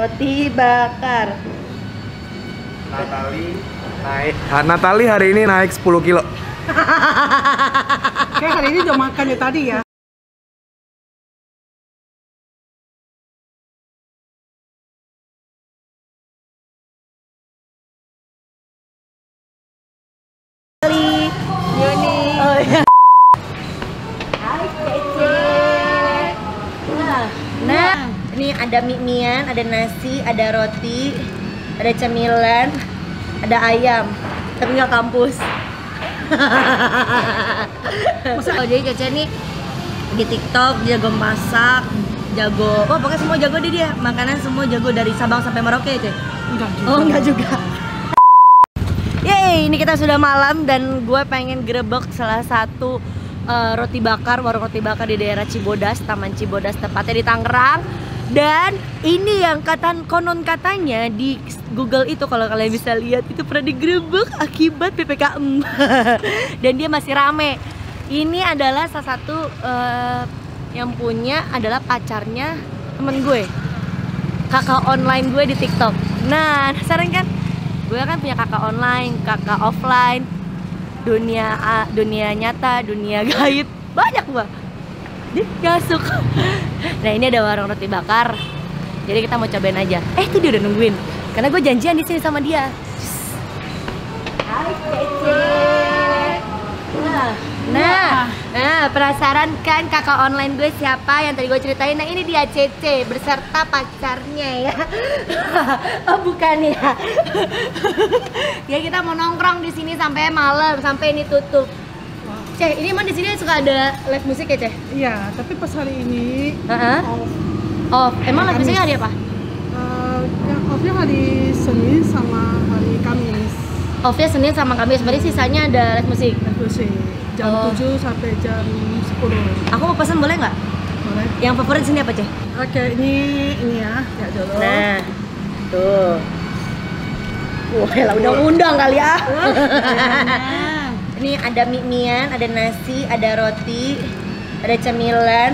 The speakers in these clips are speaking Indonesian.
roti bakar. Natali naik. Natali hari ini naik 10 kilo. Kayak hari ini udah makan ya tadi ya. Ada mie-mian, ada nasi, ada roti, ada cemilan, ada ayam, tapi nggak kampus. Oh, jadi Caca nih di TikTok jago masak, jago, oh pokoknya semua jago deh dia, makanan semua jago dari Sabang sampai Merauke ya. Oh enggak juga. Yeay, ini kita sudah malam dan gue pengen grebek salah satu roti bakar, warung roti bakar di daerah Cibodas, Taman Cibodas tepatnya di Tangerang. Dan ini yang konon katanya di Google itu kalau kalian bisa lihat itu pernah digrebek akibat PPKM. Dan dia masih rame. Ini adalah salah satu yang punya adalah pacarnya temen gue, kakak online gue di TikTok. Nah, sekarang kan gue kan punya kakak online, kakak offline, dunia nyata, dunia gaib, banyak gue. Gasuk. Nah, ini ada warung roti bakar. Jadi kita mau cobain aja. Itu dia udah nungguin. Karena gue janjian di sini sama dia. Hai, Cece. Nah, penasaran kan kakak online gue siapa yang tadi gue ceritain? Nah, ini dia Cece beserta pacarnya ya. Oh, bukan ya. Ya kita mau nongkrong di sini sampai malam, sampai ini tutup. Ceh, ini emang di sini suka ada live musik ya, Ceh? Iya, tapi pas hari ini off. Emang live musiknya hari apa? Yang offnya hari Senin sama hari Kamis. Offnya Senin sama Kamis, berarti sisanya ada live musik? Live musik, jam 7 sampai jam 10. Aku mau pesan boleh nggak? Boleh. Yang favorit sini apa, Ceh? Oke, ini ya dulu. Nah, tuh. Wah, lah undang-undang kali ya. Ini ada mie-mian, ada nasi, ada roti, ada cemilan,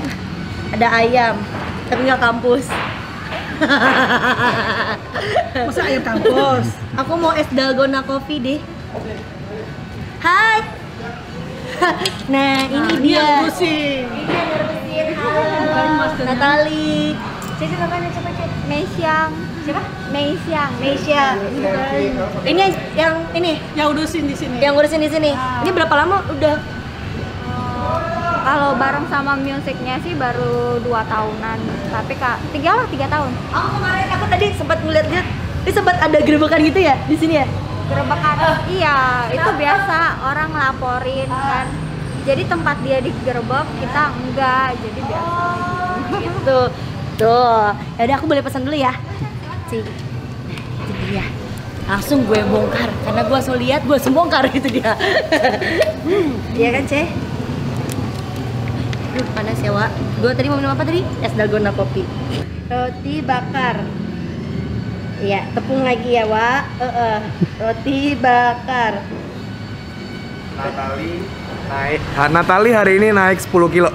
ada ayam, tapi nggak kampus. Masa ayam kampus? Aku mau es Dalgona kopi deh. Hai. Nah, ini dia. Ini yang ngerebusin. Halo, Natali. Cek namanya siapa, Cek? Mei Siang. Siapa? Mei Siang. Mei Siang. Ini yang ini yang urusin di sini. Yang urusin di sini. Ini berapa lama udah? Kalau bareng sama musiknya sih baru 2 tahunan. Tapi Kak, 3 tahun. Oh, kemarin aku tadi sempat ngeliat-liat. Ini sempat ada gerebekan gitu ya di sini ya? Gerebekan. Iya, itu biasa orang laporin kan. Jadi tempat dia digerebek, kita enggak. Jadi biasa gitu. Tuh. Ya udah aku boleh pesan dulu ya. Itu dia. Langsung gue bongkar karena gue selalu lihat, gue sembongkar gitu dia. Iya kan, Ceh? Duh, panas ya, Wak. Gue tadi mau minum apa tadi? Es Dalgona kopi. Roti bakar. Iya, tepung lagi ya, Wak. Roti bakar. Natali naik. Natali hari ini naik 10 kilo.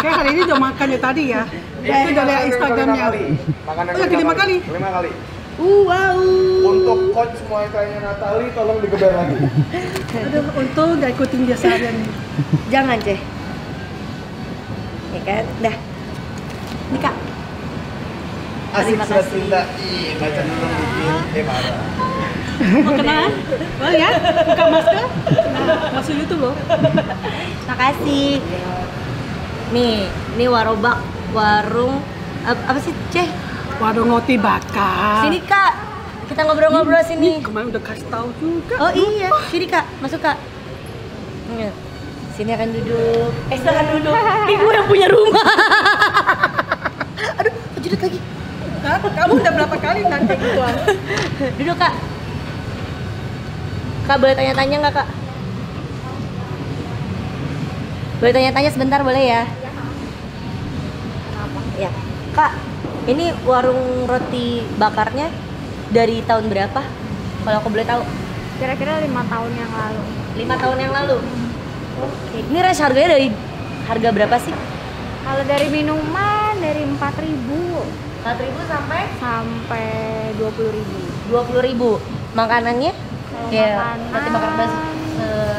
Kayak hari ini udah makan ya tadi ya. Itu dari Instagramnya. Makanan 5 kali. 5 kali. Wow. Untuk coach semua trainnya Natali, tolong digeber lagi. Aduh, untung gak ikutin dia seharian. Jangan, Ceh. Ya kan? Dah. Ini, Kak. Asik sudah cinta. Ih, baca dulu bikin parah. Mau kenalan? Boleh ya? Buka masker? Masuk YouTube loh. Makasih. Nih, ini Warobak, warung apa sih, Ceh? Warung roti bakar. Sini, Kak. Kita ngobrol-ngobrol sini. Kemarin udah kasih tahu juga. Oh, iya. Sini, Kak. Masuk, Kak. Sini akan duduk. Silahkan duduk. Ini gue yang punya rumah. Aduh, kejudut lagi. Kamu udah berapa kali nanti keluar? Duduk, Kak. Kak, boleh tanya-tanya nggak, Kak? Boleh tanya-tanya sebentar, boleh ya? Ya. Kak, ini warung roti bakarnya dari tahun berapa? Kalau aku boleh tahu? Kira-kira 5 tahun yang lalu. 5 tahun yang lalu? Oke. Ini range harganya dari harga berapa sih? Kalau dari minuman dari 4.000. 4.000 sampai 20.000. 20.000. Makanannya? Ya, nanti makanan bas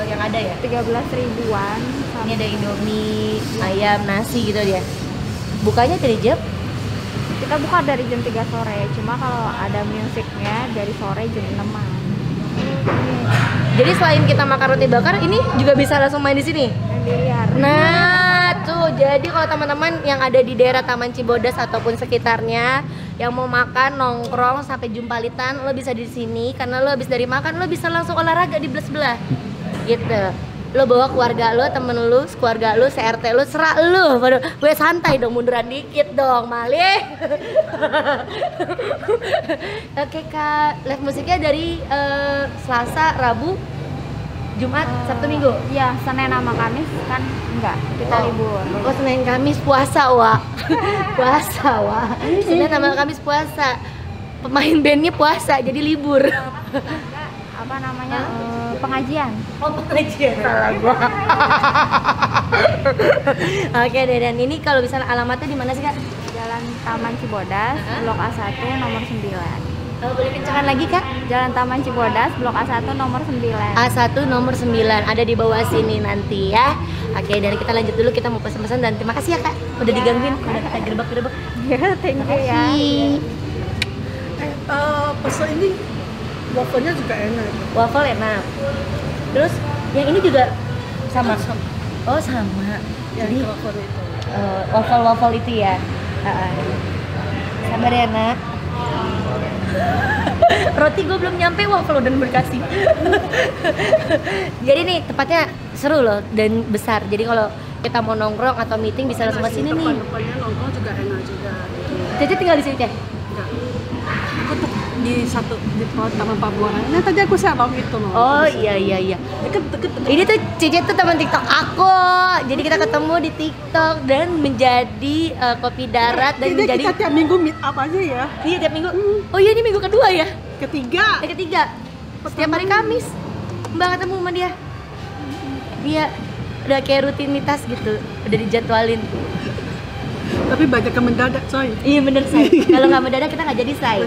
yang ada ya? 13.000-an. Ini ada Indomie, ayam, nasi gitu dia. Bukanya dari jam? Kita buka dari jam 3 sore. Cuma kalau ada musiknya dari sore jam 6-an. Jadi selain kita makan roti bakar, ini juga bisa langsung main di sini. Nah, tuh. Jadi kalau teman-teman yang ada di daerah Taman Cibodas ataupun sekitarnya yang mau makan, nongkrong sampai jumpalitan, lo bisa di sini karena lo habis dari makan lo bisa langsung olahraga di sebelah. Gitu. Lo bawa keluarga lo, temen lo, keluarga lo, CRT lo, serak lo. Gue santai dong, munduran dikit dong, Malih. Oke, Kak. Live musiknya dari Selasa, Rabu, Jumat, Sabtu, Minggu? Iya, Senin sama Kamis kan enggak, kita libur. Oh, Senin Kamis puasa, Wak. Puasa, Wak. Senin sama Kamis puasa. Pemain bandnya puasa, jadi libur. Apa namanya? Pengajian. Oh, pengajian. Salah gua. Oke, dan ini kalau misalnya alamatnya di mana sih, Kak? Jalan Taman Cibodas, Blok A1 nomor 9. Boleh kencangan lagi, Kak? Jalan Taman Cibodas, Blok A1 nomor 9. A1 nomor 9, ada di bawah sini nanti ya. Oke, dan kita lanjut dulu, kita mau pesan-pesan dan terima kasih ya, Kak. Udah digangguin, udah kita gerbek-gerbek. Ya, thank you ya. Pesan ini, wafelnya juga enak. Wafel enak. Terus, yang ini juga sama? Oh, sama. Jadi, wafel itu ya? Sama enak. Roti gue belum nyampe, waffle dan berkasih. Jadi nih tempatnya seru loh dan besar. Jadi kalau kita mau nongkrong atau meeting bisa langsung ke sini nih. Tempatnya nongkrong juga enak juga. Cece tinggal di sini, Ceh? Enggak. Aku tuh di Taman Pamulang. Nah tadi aku Sabang itu loh. Oh iya. Deket. Ini tuh Cece tuh teman TikTok aku. Jadi kita ketemu di TikTok dan menjadi kopi darat dan menjadi. Kita tiap minggu meet up aja ya. Iya tiap minggu. Oh iya ini minggu kedua ya? Ketiga. Setiap hari Kamis Mbak ketemu sama dia. Dia udah kayak rutinitas gitu, udah dijadwalin. Tapi banyak yang mendadak, coy. Iya bener, Say. Kalau nggak mendadak kita nggak jadi, Say.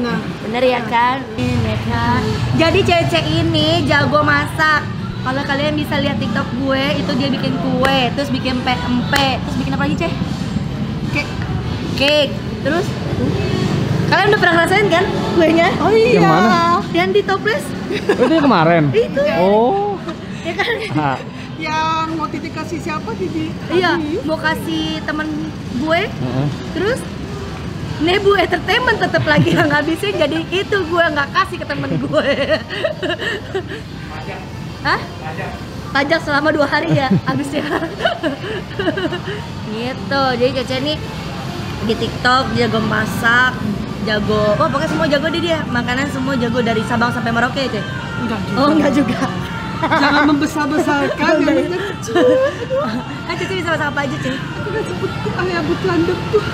Bener ya kan? Iya kan? Jadi Cece ini jago masak. Kalau kalian bisa lihat TikTok gue, itu dia bikin kue, terus bikin pempek, terus bikin apa lagi, Ceh? Cake. Terus? Kalian udah pernah ngerasain kan kuenya? Oh iya. Yang mana? Yang di toples. Oh, itu kemarin? Itu. Oh. Ya kan? Ah. Yang mau titik kasih siapa Didi? Iya, mau kasih temen gue. Terus Neebu Entertainment tetap lagi yang ngabisin, jadi itu gue nggak kasih ke temen gue. Pajak. Hah? Pajak selama 2 hari ya, habisnya. Gitu, jadi Cece nih di TikTok jago masak, jago, oh pokoknya semua jago deh dia. Makanan semua jago dari Sabang sampai Merauke ya, Ceh? Enggak juga. Oh enggak juga. Jangan membesar-besarkan, yang ini kecil. Kan Cici bisa masak apa aja, Cici? Aku gak sebut ayam butiran debut.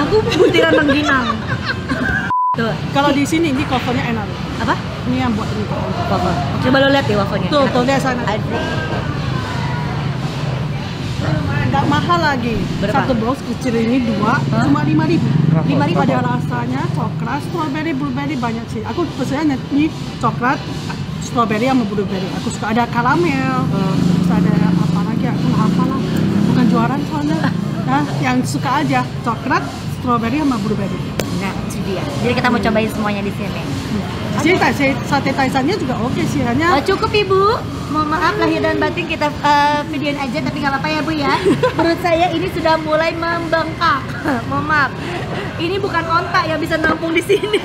Aku butiran mengginang. Kalau di sini, ini wafelnya enak. Apa? Ini yang buat ini wafel. Coba lo lihat deh wafelnya. Tuh, lihat sana. Aduh. Gak mahal lagi. Berapa? Satu box kecil ini 2, cuma 5.000. 5.000 ada rasanya, coklat, strawberry, blueberry banyak sih. Aku pesannya ini coklat, strawberry sama blueberry. Aku suka ada karamel, terus ada apa lagi? Aku apa lah? Bukan jualan soalnya. Nah, yang suka aja coklat, strawberry sama blueberry. Nah, itu dia. Jadi kita mau cobain semuanya di sini. Jadi sate Taisannya juga oke sih, hanya. Cukup Ibu. Mohon maaf lahir dan batin kita videoin aja, tapi nggak apa-apa ya Bu ya. Menurut saya ini sudah mulai membengkak. Mohon maaf. Ini bukan ontak yang bisa nampung di sini.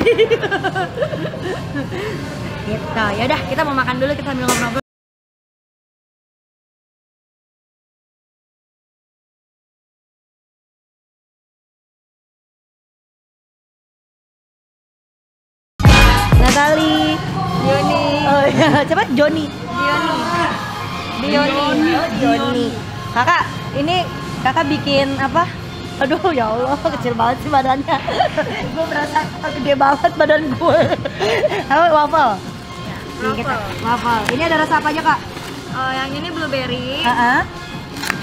Gitu, yaudah kita mau makan dulu, kita sambil ngobrol-ngobrol. Natali Dioni. Oh iya, coba Dioni. Kakak, ini kakak bikin apa? Aduh ya Allah, kecil banget sih badannya. Gue merasa gede banget badan gue. Apa, waffle? Waffle. Ini ada rasa apa aja, Kak? Yang ini blueberry.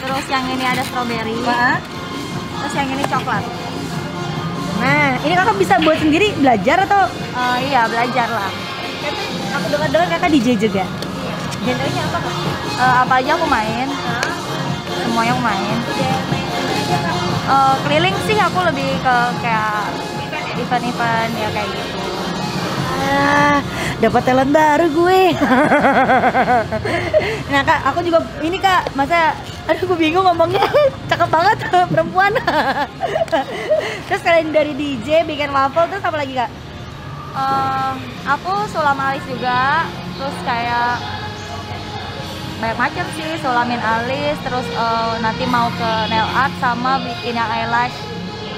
Terus yang ini ada strawberry. Terus yang ini coklat. Nah, ini kakak bisa buat sendiri, belajar atau? Iya, belajar lah. Aku dengar-dengar kakak DJ juga. Genrenya apa kak? Apa aja aku main. Semuanya aku main. Keliling sih aku lebih ke kayak event-event ya kayak gitu. Dapat talent baru gue. Nah kak, aku juga ini kak, masa aduh gue bingung ngomongnya, cakep banget perempuan. Terus kalian dari DJ bikin waffle, terus apa lagi kak? Aku sulam alis juga, terus kayak banyak macam sih, sulamin alis, terus nanti mau ke nail art sama bikin yang eyelash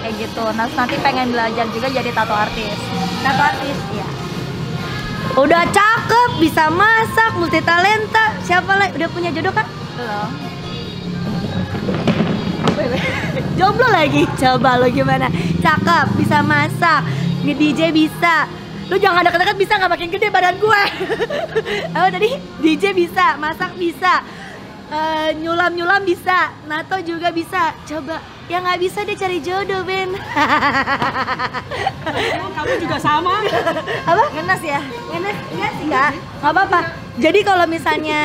kayak gitu. Nah, nanti pengen belajar juga jadi tato artis. Tato artis, iya. Udah cakep, bisa masak, multi talenta. Siapa lagi? Udah punya jodoh kan? Belum. Jomblo lagi. Coba lo gimana? Cakep, bisa masak, nge-DJ bisa. Lu jangan deket-deket bisa, nggak makin gede badan gue. Apa tadi? DJ bisa, masak bisa, nyulam-nyulam bisa, nato juga bisa. Coba yang nggak bisa dia cari jodoh, Ben. Kamu juga sama. Apa? Ngenes ya? Ngenes? Nggak sih, nggak. Nggak apa-apa. Jadi kalau misalnya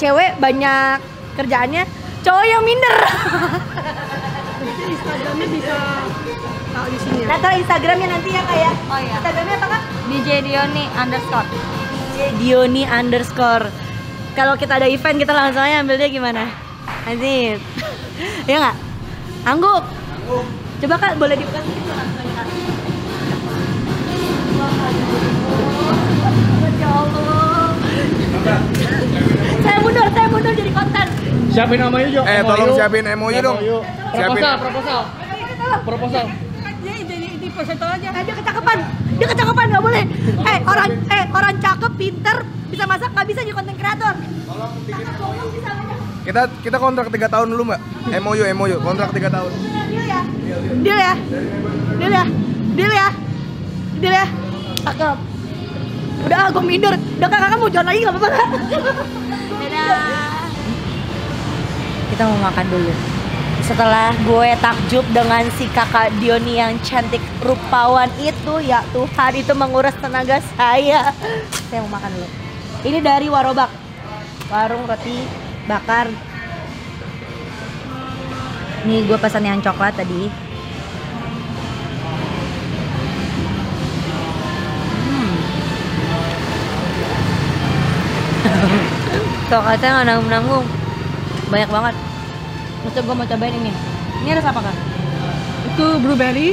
cewek banyak kerjaannya, cowok yang minder. Itu Instagramnya bisa tahu di sini ya? Nah, kalau Instagramnya nanti ya kayak. Oh iya. Instagramnya apa kak? DJ Dioni _ DJ Dioni _ kalau kita ada event kita langsung aja ambilnya gimana? Asik. Ya nggak? Angguk. Angguk. Coba kak boleh dibuka sedikit langsung ya. Ya Allah. Saya mundur jadi konten. Siapin namanya yuk. Tolong siapin MOU dong. Proposal, proposal. Proposal. Jadi proposal aja. Dia kecakapan. Dia kecakapan nggak boleh. Orang cakep, pinter, bisa masak nggak bisa jadi konten kreator. Tolong bikin. Kita kontrak 3 tahun dulu mbak. MOU kontrak 3 tahun. Deal ya. Deal ya. Deal ya. Deal ya. Deal ya. Cakep. Udah, gue minder. Udah kakak mau jalan lagi nggak apa-apa kak? Dadah. Kita mau makan dulu. Setelah gue takjub dengan si kakak Dioni yang cantik rupawan itu, ya Tuhan, itu menguras tenaga saya. Saya mau makan dulu. Ini dari Warobak, warung roti bakar. Nih gue pesan yang coklat tadi. Coklatnya nggak nanggung-nanggung, banyak banget. Maksudnya gue mau cobain ini. Ini ada apa kak? Itu blueberry.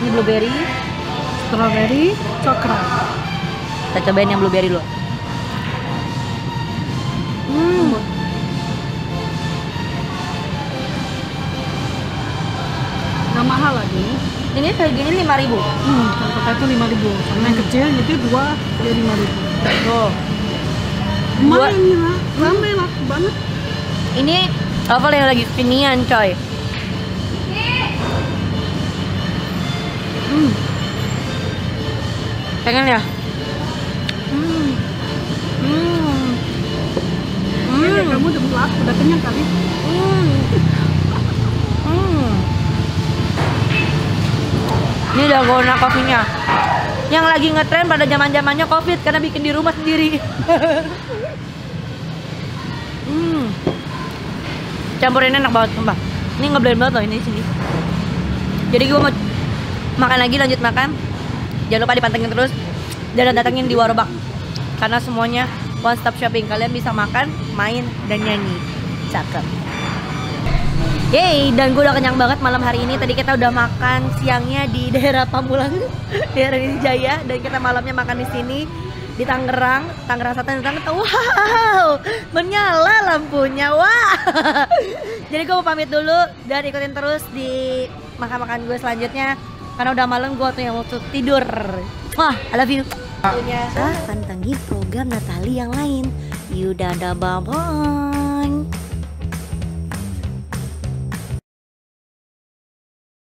Ini blueberry, strawberry, coklat. Kita cobain yang blueberry dulu. Nggak mahal lagi. Ini kayak gini 5.000. Coklat itu 5.000. Sama yang kecil itu 2 jadi 5.000. Tuh. Ramai lah banget. Ini apa yang lagi pinian coy. Pengen ya? Ya, kamu udah mulas, udah kenyang kali. Ini dalgona kopinya yang lagi ngetren pada zaman-zamannya Covid karena bikin di rumah sendiri. Campurannya enak banget, sumpah. Ini ngeblend banget loh ini sini. Jadi gue mau makan lagi, lanjut makan. Jangan lupa dipantengin terus dan datangin di Warobak. Karena semuanya one stop shopping. Kalian bisa makan, main, dan nyanyi. Cakep. Yeay, dan gue udah kenyang banget malam hari ini. Tadi kita udah makan siangnya di daerah Pamulang, daerah Nisi Jaya, dan kita malamnya makan di sini di Tangerang, Tangerang Selatan. Wow, menyala lampunya. Wah. Wow. Jadi gue mau pamit dulu dan ikutin terus di makan-makan gue selanjutnya karena udah malam, gue tuh yang waktu tidur. Wah, I love you. Pantengin program Natali yang lain. Yaudah, bye-bye.